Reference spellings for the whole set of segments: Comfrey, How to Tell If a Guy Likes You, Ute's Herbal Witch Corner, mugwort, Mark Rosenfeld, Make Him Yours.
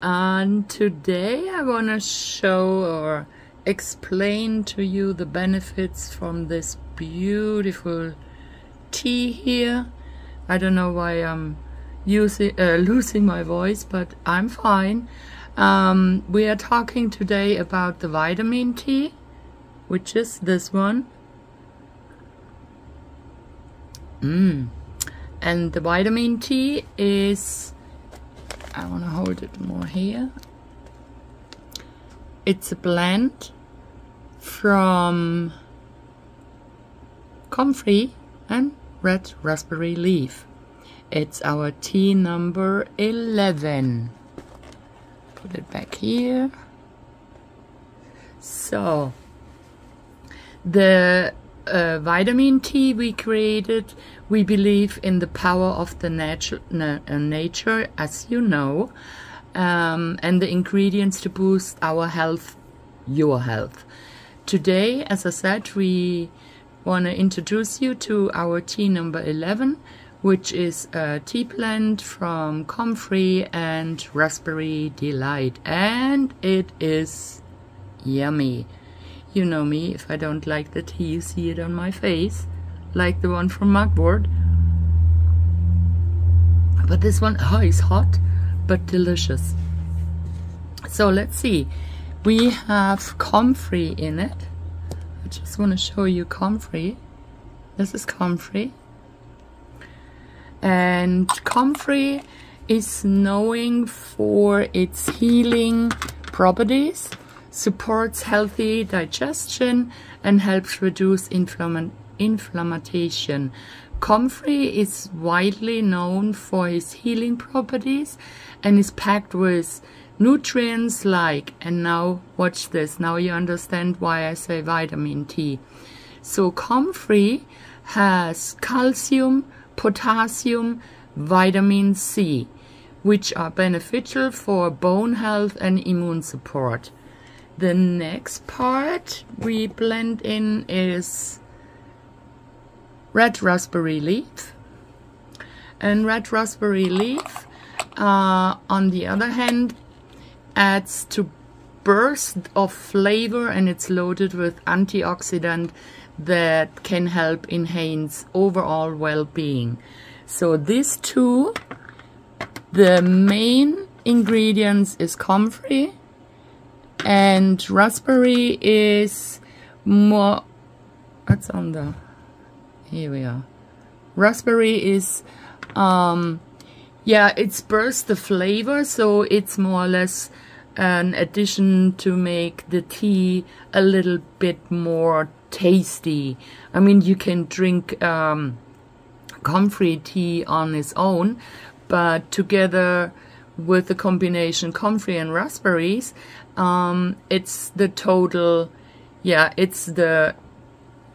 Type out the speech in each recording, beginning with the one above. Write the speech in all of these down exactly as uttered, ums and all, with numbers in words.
And today I want to show or explain to you the benefits from this beautiful tea here. I don't know why I'm using, uh, losing my voice, but I'm fine. Um, we are talking today about the vitamin tea, which is this one. Mm. And the vitamin tea is... I want to hold it more here. It's a blend from comfrey and red raspberry leaf. It's our tea number eleven. Put it back here. So the uh, vitamin tea we created, we believe in the power of the natu na nature, as you know, um, and the ingredients to boost our health, your health. Today, as I said, we want to introduce you to our tea number eleven, which is a tea blend from Comfrey and Raspberry Delight. And it is yummy. You know me, if I don't like the tea, you see it on my face. Like the one from Mugwort, but this one, oh, is hot but delicious. So let's see, we have comfrey in it. I just want to show you comfrey. This is comfrey, and comfrey is known for its healing properties, supports healthy digestion, and helps reduce inflammation. Inflammation. Comfrey is widely known for his healing properties and is packed with nutrients like, and now watch this, now you understand why I say vitamin T. So comfrey has calcium, potassium, vitamin C, which are beneficial for bone health and immune support. The next part we blend in is red raspberry leaf, and red raspberry leaf uh, on the other hand adds to burst of flavor, and it's loaded with antioxidant that can help enhance overall well-being. So these two, the main ingredients is comfrey, and raspberry is more, what's on the here we are. Raspberry is, um, yeah, it's bursts the flavor, so it's more or less an addition to make the tea a little bit more tasty. I mean, you can drink um, comfrey tea on its own, but together with the combination comfrey and raspberries, um, it's the total, yeah, it's the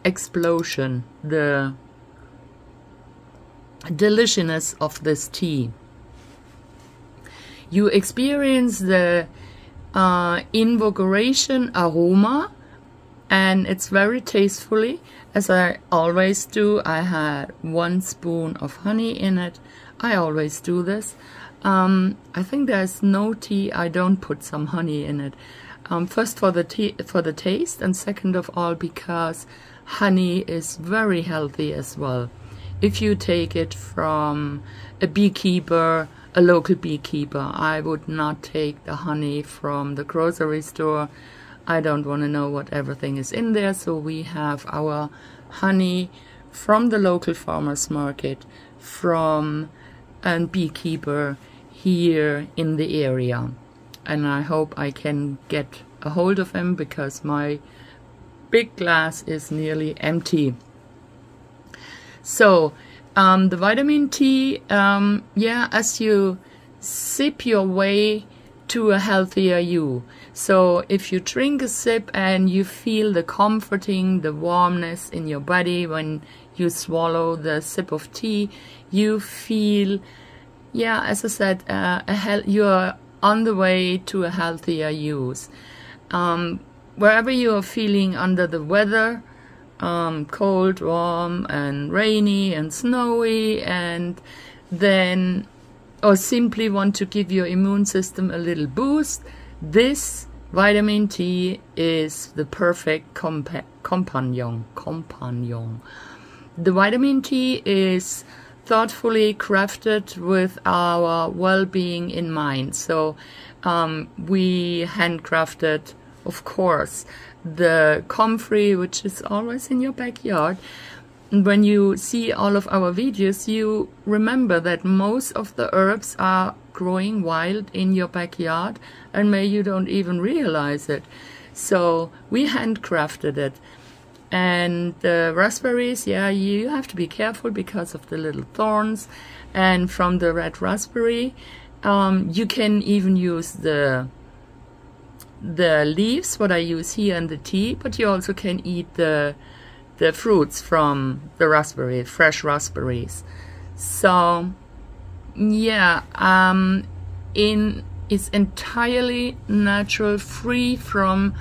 explosion, the deliciousness of this tea. You experience the uh, invocation aroma, and it's very tastefully, as I always do. I had one spoon of honey in it. I always do this. Um, I think there's no tea I don't put some honey in it. Um, first for the tea, for the taste, and second of all because honey is very healthy as well. If you take it from a beekeeper, a local beekeeper, I would not take the honey from the grocery store. I don't want to know what everything is in there, so we have our honey from the local farmers market, from a beekeeper here in the area. And I hope I can get a hold of him, because my big glass is nearly empty. So um, the vitamin T, um, yeah, as you sip your way to a healthier you. So if you drink a sip and you feel the comforting, the warmness in your body when you swallow the sip of tea, you feel, yeah, as I said, uh, a hel you're on the way to a healthier use. Um, wherever you are feeling under the weather, um, cold, warm, and rainy, and snowy, and then or simply want to give your immune system a little boost, this vitamin T is the perfect compa companion. companion. The vitamin T is thoughtfully crafted with our well-being in mind. So um, we handcrafted, of course, the comfrey, which is always in your backyard. And when you see all of our videos, you remember that most of the herbs are growing wild in your backyard, and maybe you don't even realize it. So we handcrafted it. And the raspberries, yeah, you have to be careful because of the little thorns. And from the red raspberry, um, you can even use the the leaves, what I use here in the tea, but you also can eat the the fruits from the raspberry, fresh raspberries. So yeah, um, in it's entirely natural, free from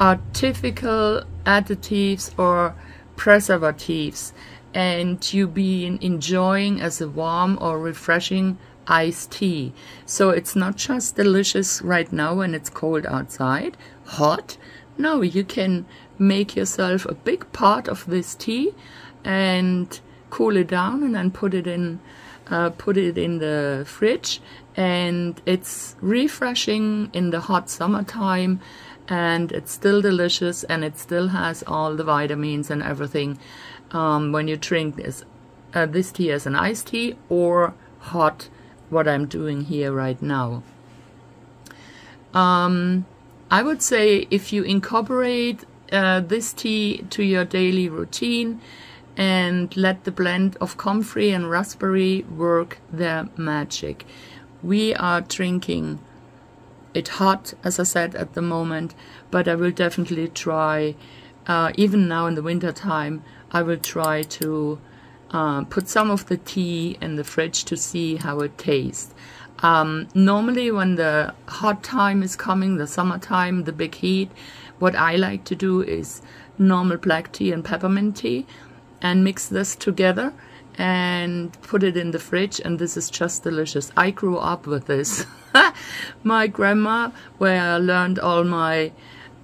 artificial additives or preservatives, and you've been enjoying as a warm or refreshing iced tea. So it's not just delicious right now when it's cold outside, hot. No, you can make yourself a big pot of this tea and cool it down, and then put it in uh, put it in the fridge, and it's refreshing in the hot summertime. And it's still delicious, and it still has all the vitamins and everything um, when you drink this uh, this tea as an iced tea or hot, what I'm doing here right now. Um, I would say if you incorporate uh, this tea to your daily routine and let the blend of comfrey and raspberry work their magic. We are drinking it hot, as I said, at the moment, but I will definitely try, uh, even now in the winter time, I will try to uh, put some of the tea in the fridge to see how it tastes. Um, normally when the hot time is coming, the summertime, the big heat, what I like to do is normal black tea and peppermint tea and mix this together and put it in the fridge, and this is just delicious. I grew up with this. My grandma, where I learned all my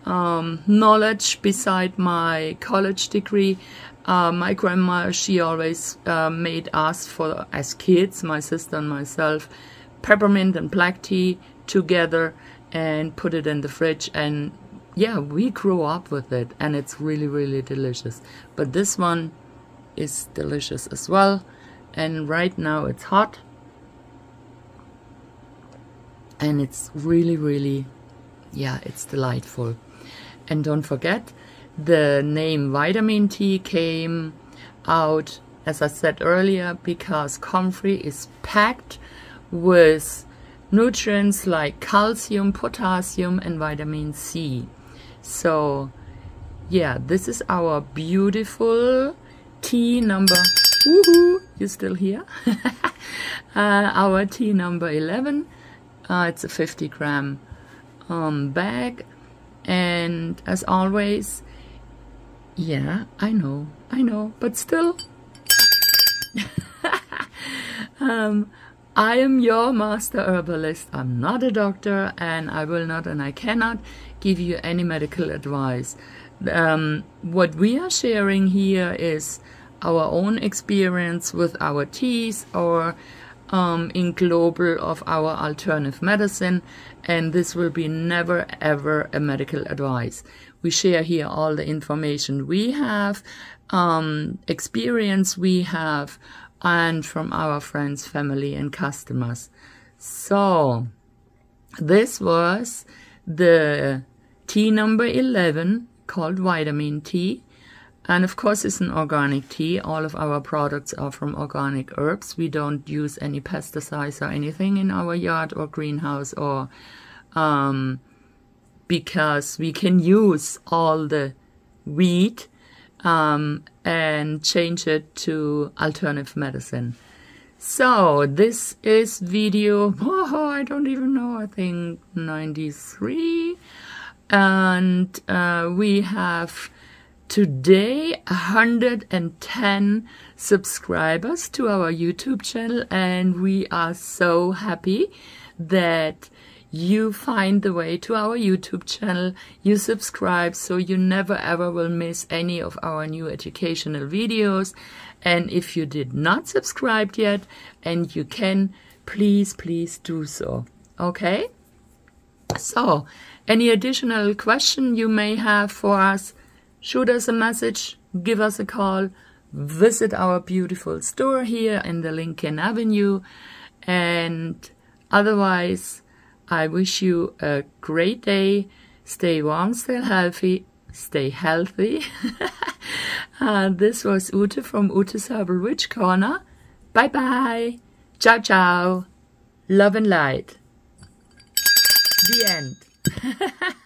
um, knowledge beside my college degree, uh, my grandma, she always uh, made us, for as kids, my sister and myself, peppermint and black tea together and put it in the fridge, and yeah, we grew up with it, and it's really, really delicious. But this one is delicious as well, and right now it's hot, and it's really, really, yeah, it's delightful. And don't forget, the name vitamin T came out, as I said earlier, because comfrey is packed with nutrients like calcium, potassium, and vitamin C. So yeah, this is our beautiful tea number, woohoo, you still here? uh, our tea number eleven, uh, it's a fifty gram um, bag, and as always, yeah, I know, I know, but still, um, I am your master herbalist. I'm not a doctor, and I will not and I cannot give you any medical advice. Um, what we are sharing here is our own experience with our teas, or um, in global of our alternative medicine, and this will be never ever a medical advice. We share here all the information we have, um, experience we have, and from our friends, family, and customers. So this was the tea number eleven, called vitamin T, and of course it's an organic tea. All of our products are from organic herbs. We don't use any pesticides or anything in our yard or greenhouse, or um, because we can use all the wheat um, and change it to alternative medicine. So this is video, oh, I don't even know, I think ninety-three. And uh, we have Today, one hundred ten subscribers to our YouTube channel, and we are so happy that you find the way to our YouTube channel, you subscribe, so you never ever will miss any of our new educational videos. And if you did not subscribe yet, and you can, please, please do so, okay? So, any additional question you may have for us, shoot us a message, give us a call, visit our beautiful store here in the Lincoln Avenue. And otherwise, I wish you a great day. Stay warm, stay healthy, stay healthy. uh, this was Ute from Ute's Herbal Witch Corner. Bye-bye. Ciao, ciao. Love and light. The end.